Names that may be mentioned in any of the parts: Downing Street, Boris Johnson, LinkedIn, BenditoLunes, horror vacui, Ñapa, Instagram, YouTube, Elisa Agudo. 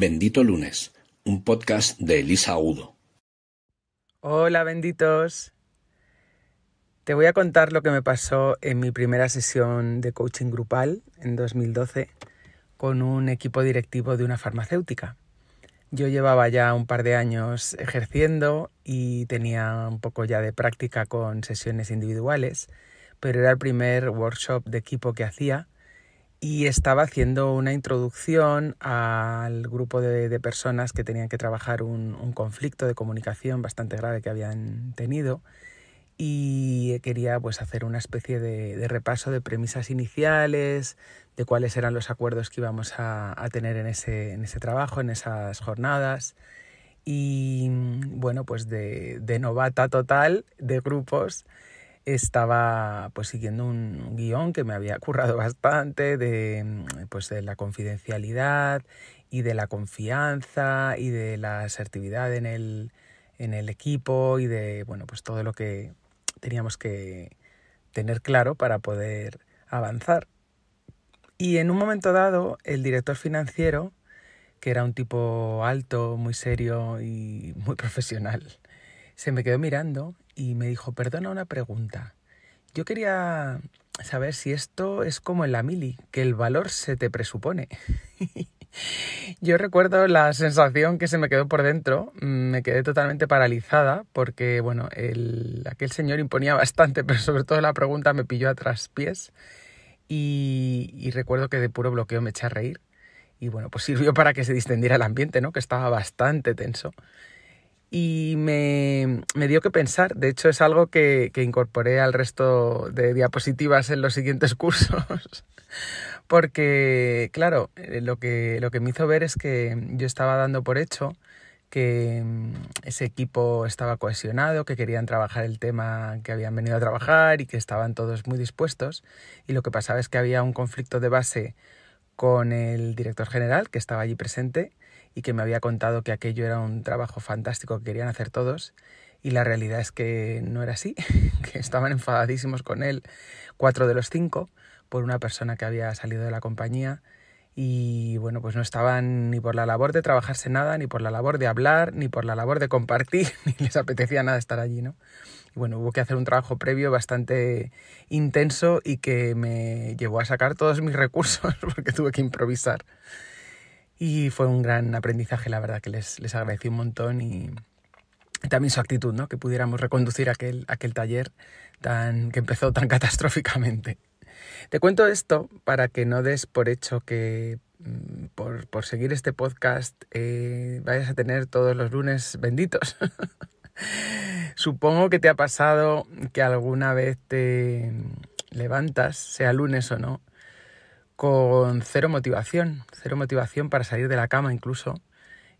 Bendito Lunes, un podcast de Elisa Agudo. Hola, benditos. Te voy a contar lo que me pasó en mi primera sesión de coaching grupal en 2012 con un equipo directivo de una farmacéutica. Yo llevaba ya un par de años ejerciendo y tenía un poco ya de práctica con sesiones individuales, pero era el primer workshop de equipo que hacía y estaba haciendo una introducción al grupo de personas que tenían que trabajar un conflicto de comunicación bastante grave que habían tenido y quería pues hacer una especie de repaso de premisas iniciales, de cuáles eran los acuerdos que íbamos a tener en ese trabajo, en esas jornadas. Y bueno, pues de novata total, de grupos, estaba pues siguiendo un guión que me había currado bastante de la confidencialidad y de la confianza y de la asertividad en el equipo y de bueno, pues todo lo que teníamos que tener claro para poder avanzar. Y en un momento dado, el director financiero, que era un tipo alto, muy serio y muy profesional, se me quedó mirando y me dijo, perdona una pregunta. Yo quería saber si esto es como en la mili, que el valor se te presupone. Yo recuerdo la sensación que se me quedó por dentro, me quedé totalmente paralizada porque, bueno, aquel señor imponía bastante, pero sobre todo la pregunta me pilló a traspiés. Y recuerdo que de puro bloqueo me eché a reír y bueno, pues sirvió para que se distendiera el ambiente, ¿no? Que estaba bastante tenso y me dio que pensar. De hecho, es algo que incorporé al resto de diapositivas en los siguientes cursos porque, claro, lo que me hizo ver es que yo estaba dando por hecho que ese equipo estaba cohesionado, que querían trabajar el tema que habían venido a trabajar y que estaban todos muy dispuestos. Y lo que pasaba es que había un conflicto de base con el director general, que estaba allí presente y que me había contado que aquello era un trabajo fantástico que querían hacer todos. Y la realidad es que no era así, que estaban enfadadísimos con él, 4 de los 5, por una persona que había salido de la compañía. Y bueno, pues no estaban ni por la labor de trabajarse nada, ni por la labor de hablar, ni por la labor de compartir, ni les apetecía nada estar allí, ¿no? Y bueno, hubo que hacer un trabajo previo bastante intenso y que me llevó a sacar todos mis recursos porque tuve que improvisar. Y fue un gran aprendizaje, la verdad, que les agradecí un montón y también su actitud, ¿no? Que pudiéramos reconducir aquel taller que empezó tan catastróficamente. Te cuento esto para que no des por hecho que por seguir este podcast vayas a tener todos los lunes benditos. Supongo que te ha pasado que alguna vez te levantas, sea lunes o no, con cero motivación para salir de la cama incluso,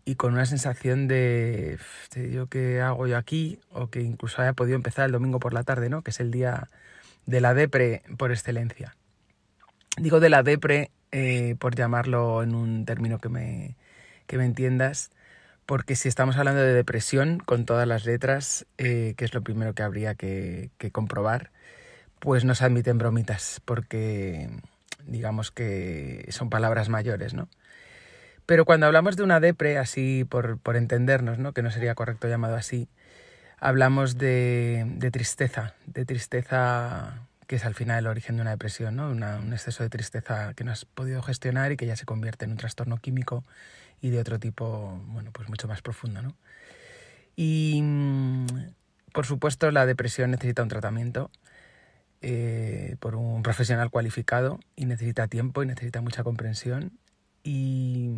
y con una sensación de ¿yo qué hago yo aquí? O que incluso haya podido empezar el domingo por la tarde, ¿no? Que es el día de la depre por excelencia. Digo de la depre por llamarlo en un término que me entiendas, porque si estamos hablando de depresión con todas las letras, que es lo primero que habría que comprobar, pues no se admiten bromitas, porque digamos que son palabras mayores, ¿no? Pero cuando hablamos de una depre, así por entendernos, ¿no? Que no sería correcto llamado así, hablamos de tristeza, que es al final el origen de una depresión, ¿no? Un exceso de tristeza que no has podido gestionar y que ya se convierte en un trastorno químico y de otro tipo, bueno, pues mucho más profundo, ¿no? Y, por supuesto, la depresión necesita un tratamiento por un profesional cualificado y necesita tiempo y necesita mucha comprensión. Y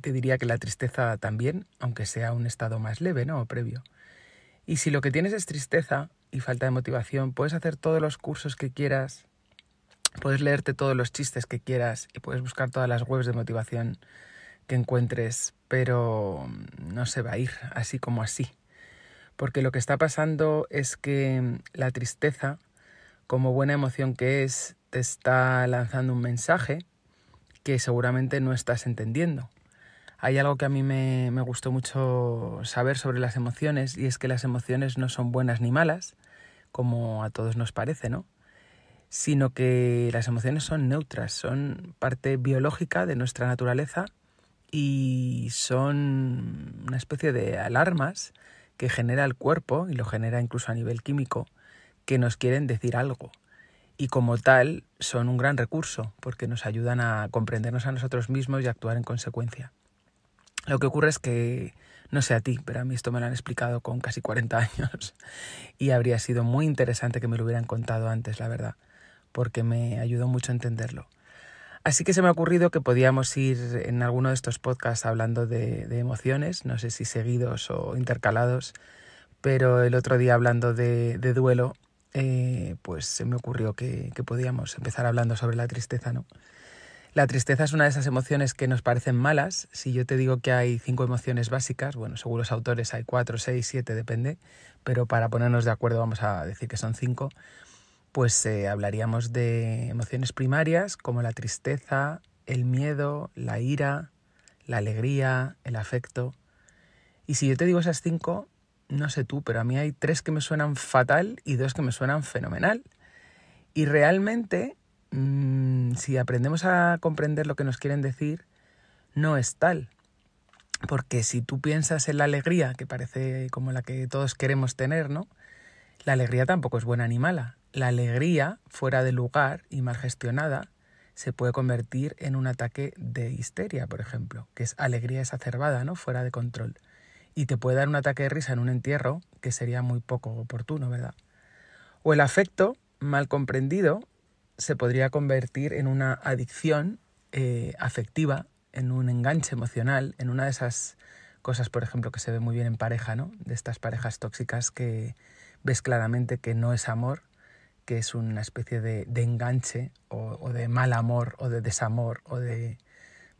te diría que la tristeza también, aunque sea un estado más leve, ¿no? O previo. Y si lo que tienes es tristeza y falta de motivación, puedes hacer todos los cursos que quieras, puedes leerte todos los chistes que quieras y puedes buscar todas las webs de motivación que encuentres, pero no se va a ir así como así. Porque lo que está pasando es que la tristeza, como buena emoción que es, te está lanzando un mensaje que seguramente no estás entendiendo. Hay algo que a mí me gustó mucho saber sobre las emociones y es que las emociones no son buenas ni malas, como a todos nos parece, ¿no? Sino que las emociones son neutras, son parte biológica de nuestra naturaleza y son una especie de alarmas que genera el cuerpo, y lo genera incluso a nivel químico, que nos quieren decir algo. Y como tal son un gran recurso porque nos ayudan a comprendernos a nosotros mismos y a actuar en consecuencia. Lo que ocurre es que, no sé a ti, pero a mí esto me lo han explicado con casi 40 años y habría sido muy interesante que me lo hubieran contado antes, la verdad, porque me ayudó mucho a entenderlo. Así que se me ha ocurrido que podíamos ir en alguno de estos podcasts hablando de emociones, no sé si seguidos o intercalados, pero el otro día hablando de duelo, pues se me ocurrió que podíamos empezar hablando sobre la tristeza, ¿no? La tristeza es una de esas emociones que nos parecen malas. Si yo te digo que hay 5 emociones básicas, bueno, según los autores hay 4, 6, 7, depende, pero para ponernos de acuerdo vamos a decir que son 5. Pues hablaríamos de emociones primarias como la tristeza, el miedo, la ira, la alegría, el afecto. Y si yo te digo esas 5, no sé tú, pero a mí hay 3 que me suenan fatal y 2 que me suenan fenomenal. Y realmente, si aprendemos a comprender lo que nos quieren decir, no es tal. Porque si tú piensas en la alegría, que parece como la que todos queremos tener, ¿no? La alegría tampoco es buena ni mala. La alegría, fuera de lugar y mal gestionada, se puede convertir en un ataque de histeria, por ejemplo, que es alegría exacerbada, ¿no? Fuera de control. Y te puede dar un ataque de risa en un entierro, que sería muy poco oportuno, ¿verdad? O el afecto, mal comprendido, se podría convertir en una adicción afectiva, en un enganche emocional, en una de esas cosas, por ejemplo, que se ve muy bien en pareja, ¿no? De estas parejas tóxicas que ves claramente que no es amor, que es una especie de enganche o de mal amor o de desamor o de,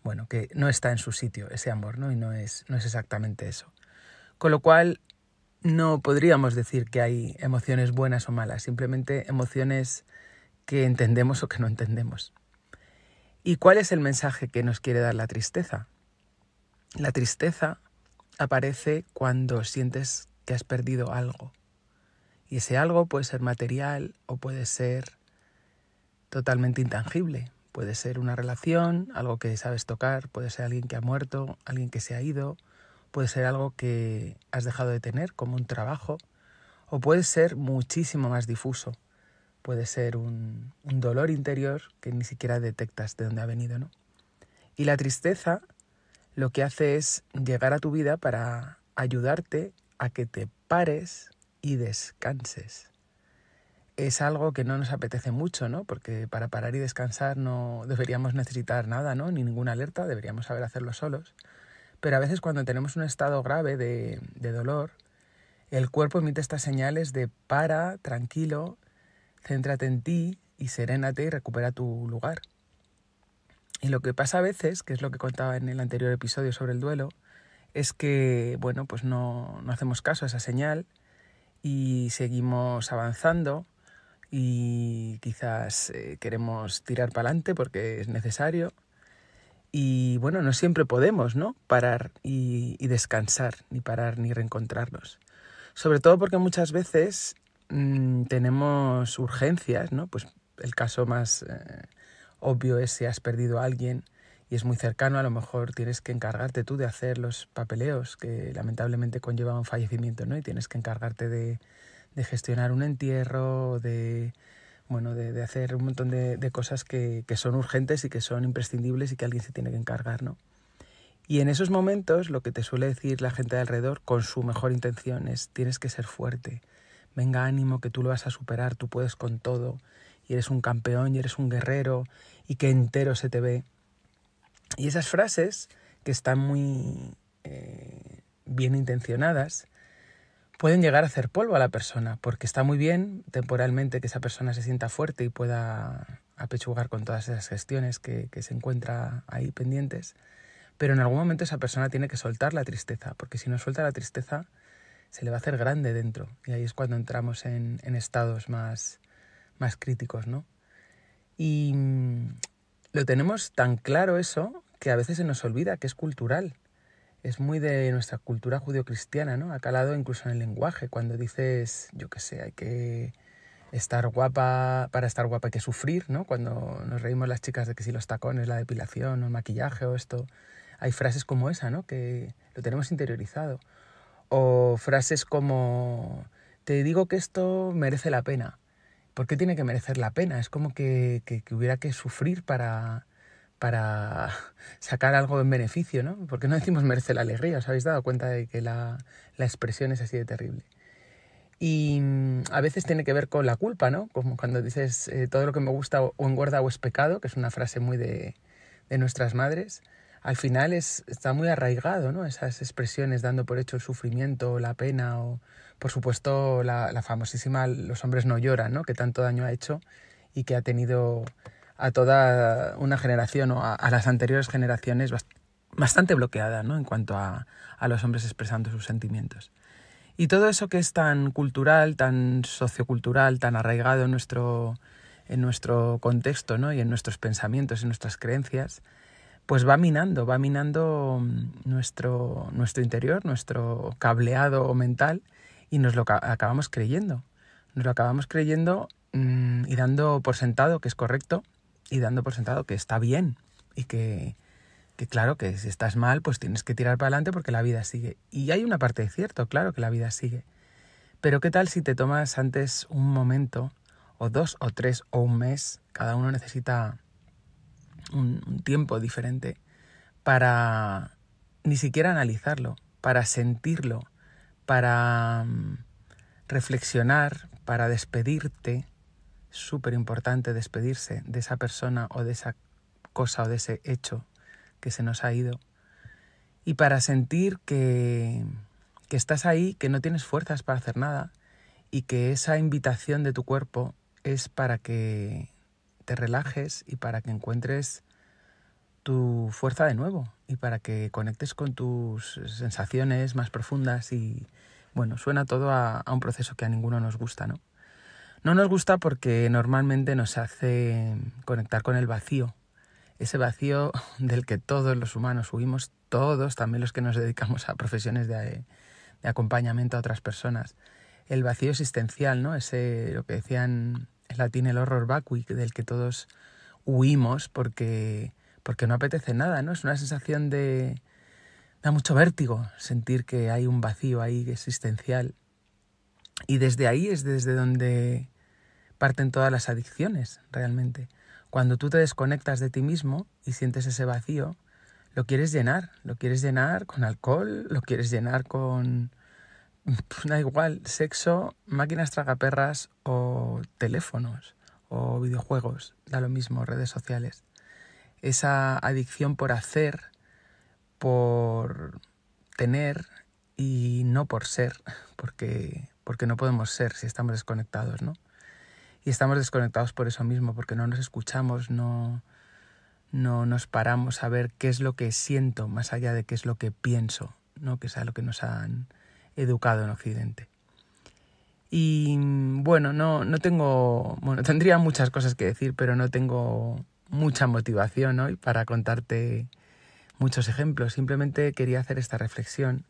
bueno, que no está en su sitio ese amor, ¿no? Y no es exactamente eso. Con lo cual no podríamos decir que hay emociones buenas o malas, simplemente emociones que entendemos o que no entendemos. ¿Y cuál es el mensaje que nos quiere dar la tristeza? La tristeza aparece cuando sientes que has perdido algo. Y ese algo puede ser material o puede ser totalmente intangible. Puede ser una relación, algo que sabes tocar, puede ser alguien que ha muerto, alguien que se ha ido, puede ser algo que has dejado de tener, como un trabajo, o puede ser muchísimo más difuso. Puede ser un dolor interior que ni siquiera detectas de dónde ha venido, ¿no? Y la tristeza lo que hace es llegar a tu vida para ayudarte a que te pares y descanses. Es algo que no nos apetece mucho, ¿no? Porque para parar y descansar no deberíamos necesitar nada, ¿no? Ni ninguna alerta, deberíamos saber hacerlo solos. Pero a veces cuando tenemos un estado grave de dolor, el cuerpo emite estas señales de para, tranquilo, céntrate en ti y serénate y recupera tu lugar. Y lo que pasa a veces, que es lo que contaba en el anterior episodio sobre el duelo, es que, bueno, pues no hacemos caso a esa señal y seguimos avanzando y quizás queremos tirar para adelante porque es necesario y, bueno, no siempre podemos, ¿no? Parar y descansar, ni parar ni reencontrarnos. Sobre todo porque muchas veces tenemos urgencias, ¿no? Pues el caso más obvio es si has perdido a alguien y es muy cercano, a lo mejor tienes que encargarte tú de hacer los papeleos que lamentablemente conlleva un fallecimiento, ¿no? Y tienes que encargarte de gestionar un entierro, de hacer un montón de cosas que son urgentes y que son imprescindibles y que alguien se tiene que encargar, ¿no? Y en esos momentos lo que te suele decir la gente de alrededor con su mejor intención es tienes que ser fuerte, venga ánimo, que tú lo vas a superar, tú puedes con todo, y eres un campeón, y eres un guerrero, y que entero se te ve. Y esas frases, que están muy bien intencionadas, pueden llegar a hacer polvo a la persona, porque está muy bien temporalmente que esa persona se sienta fuerte y pueda apechugar con todas esas gestiones que se encuentra ahí pendientes, pero en algún momento esa persona tiene que soltar la tristeza, porque si no suelta la tristeza se le va a hacer grande dentro, y ahí es cuando entramos en estados más críticos, ¿no? Y lo tenemos tan claro eso que a veces se nos olvida que es cultural. Es muy de nuestra cultura judio-cristiana, ¿no? Ha calado incluso en el lenguaje. Cuando dices, yo qué sé, hay que estar guapa, para estar guapa hay que sufrir, ¿no? Cuando nos reímos las chicas de que si los tacones, la depilación o el maquillaje o esto, hay frases como esa, ¿no? Que lo tenemos interiorizado. O frases como, te digo que esto merece la pena. ¿Por qué tiene que merecer la pena? Es como que hubiera que sufrir para sacar algo en beneficio, ¿no? Porque no decimos merece la alegría, ¿os habéis dado cuenta de que la expresión es así de terrible? Y a veces tiene que ver con la culpa, ¿no? Como cuando dices, todo lo que me gusta o engorda o es pecado, que es una frase muy de nuestras madres. Al final está muy arraigado, ¿no? Esas expresiones dando por hecho el sufrimiento, la pena o, por supuesto, la famosísima Los hombres no lloran, ¿no? Que tanto daño ha hecho y que ha tenido a toda una generación o a las anteriores generaciones bastante bloqueada, ¿no? En cuanto a los hombres expresando sus sentimientos. Y todo eso que es tan cultural, tan sociocultural, tan arraigado en nuestro contexto, ¿no? Y en nuestros pensamientos y nuestras creencias, pues va minando nuestro interior, nuestro cableado mental, y nos lo acabamos creyendo. Nos lo acabamos creyendo y dando por sentado que es correcto y dando por sentado que está bien y que claro, que si estás mal, pues tienes que tirar para adelante porque la vida sigue. Y hay una parte de cierto, claro que la vida sigue. Pero ¿qué tal si te tomas antes un momento, o dos, o tres, o un mes? Cada uno necesita un tiempo diferente para ni siquiera analizarlo, para sentirlo, para reflexionar, para despedirte. Súper importante despedirse de esa persona o de esa cosa o de ese hecho que se nos ha ido, y para sentir que estás ahí, que no tienes fuerzas para hacer nada y que esa invitación de tu cuerpo es para que te relajes y para que encuentres tu fuerza de nuevo y para que conectes con tus sensaciones más profundas. Y bueno, suena todo a un proceso que a ninguno nos gusta, ¿no? No nos gusta porque normalmente nos hace conectar con el vacío. Ese vacío del que todos los humanos huimos, todos, también los que nos dedicamos a profesiones de acompañamiento a otras personas. El vacío existencial, ¿no? Ese, lo que decían en latín, el horror vacui, del que todos huimos porque no apetece nada, ¿no? Es una sensación de... da mucho vértigo sentir que hay un vacío ahí existencial. Y desde ahí es desde donde parten todas las adicciones, realmente. Cuando tú te desconectas de ti mismo y sientes ese vacío, lo quieres llenar con alcohol, lo quieres llenar con, pues, da igual, sexo, máquinas tragaperras o teléfonos o videojuegos, da lo mismo, redes sociales. Esa adicción por hacer, por tener y no por ser, porque no podemos ser si estamos desconectados, ¿no? Y estamos desconectados por eso mismo, porque no nos escuchamos, no nos paramos a ver qué es lo que siento, más allá de qué es lo que pienso, ¿no? Que es a lo que nos han educado en Occidente. Y bueno, tendría muchas cosas que decir, pero no tengo mucha motivación hoy para contarte muchos ejemplos. Simplemente quería hacer esta reflexión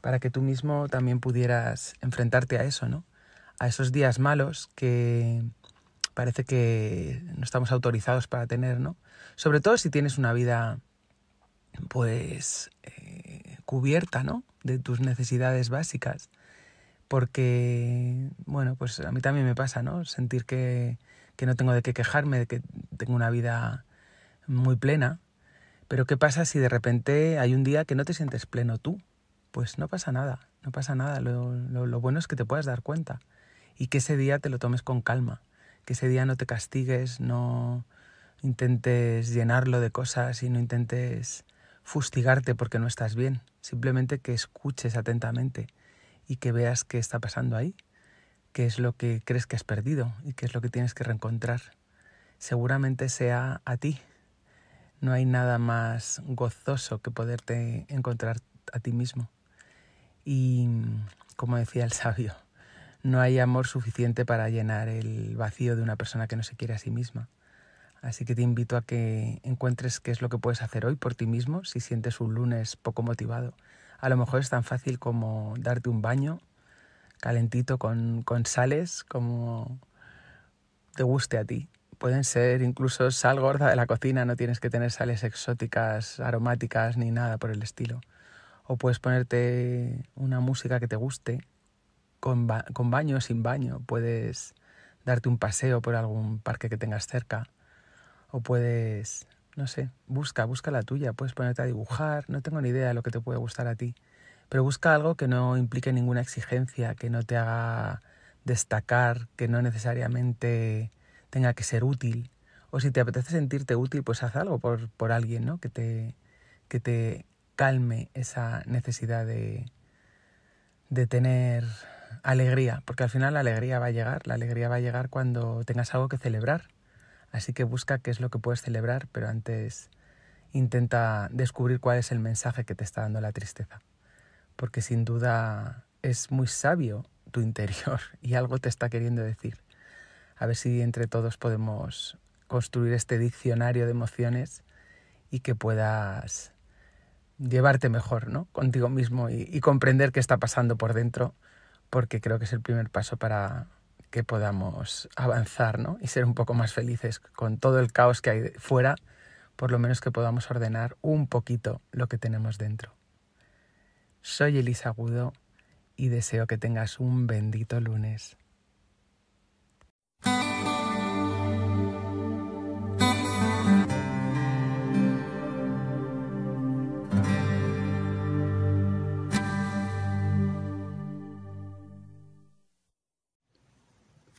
para que tú mismo también pudieras enfrentarte a eso, ¿no? A esos días malos que parece que no estamos autorizados para tener, ¿no? Sobre todo si tienes una vida, pues, cubierta, ¿no? De tus necesidades básicas. Porque, bueno, pues a mí también me pasa, ¿no? Sentir que no tengo de qué quejarme, de que tengo una vida muy plena. Pero ¿qué pasa si de repente hay un día que no te sientes pleno tú? Pues no pasa nada. Lo bueno es que te puedas dar cuenta. Y que ese día te lo tomes con calma, que ese día no te castigues, no intentes llenarlo de cosas y no intentes fustigarte porque no estás bien. Simplemente que escuches atentamente y que veas qué está pasando ahí, qué es lo que crees que has perdido y qué es lo que tienes que reencontrar. Seguramente sea a ti. No hay nada más gozoso que poderte encontrar a ti mismo. Y, como decía el sabio, no hay amor suficiente para llenar el vacío de una persona que no se quiere a sí misma. Así que te invito a que encuentres qué es lo que puedes hacer hoy por ti mismo si sientes un lunes poco motivado. A lo mejor es tan fácil como darte un baño calentito con sales, como te guste a ti, Pueden ser incluso sal gorda de la cocina, no tienes que tener sales exóticas, aromáticas ni nada por el estilo. O puedes ponerte una música que te guste, con baño o sin baño. Puedes darte un paseo por algún parque que tengas cerca. O puedes, no sé, busca la tuya. Puedes ponerte a dibujar, no tengo ni idea de lo que te puede gustar a ti. Pero busca algo que no implique ninguna exigencia, que no te haga destacar, que no necesariamente tenga que ser útil. O si te apetece sentirte útil, pues haz algo por alguien, ¿no? Que te calme esa necesidad de tener alegría, porque al final la alegría va a llegar cuando tengas algo que celebrar. Así que busca qué es lo que puedes celebrar, pero antes intenta descubrir cuál es el mensaje que te está dando la tristeza, porque sin duda es muy sabio tu interior y algo te está queriendo decir. A ver si entre todos podemos construir este diccionario de emociones y que puedas llevarte mejor, ¿no?, contigo mismo y comprender qué está pasando por dentro, porque creo que es el primer paso para que podamos avanzar, ¿no?, y ser un poco más felices con todo el caos que hay fuera. Por lo menos que podamos ordenar un poquito lo que tenemos dentro. Soy Elisa Agudo y deseo que tengas un bendito lunes.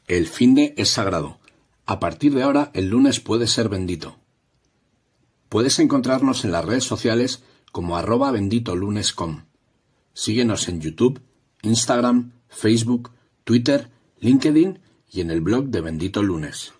El finde es sagrado. A partir de ahora, el lunes puede ser bendito. Puedes encontrarnos en las redes sociales como @benditolunes.com. Síguenos en YouTube, Instagram, Facebook, Twitter, LinkedIn y en el blog de Bendito Lunes.